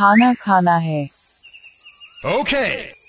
खाना खाना है. Okay.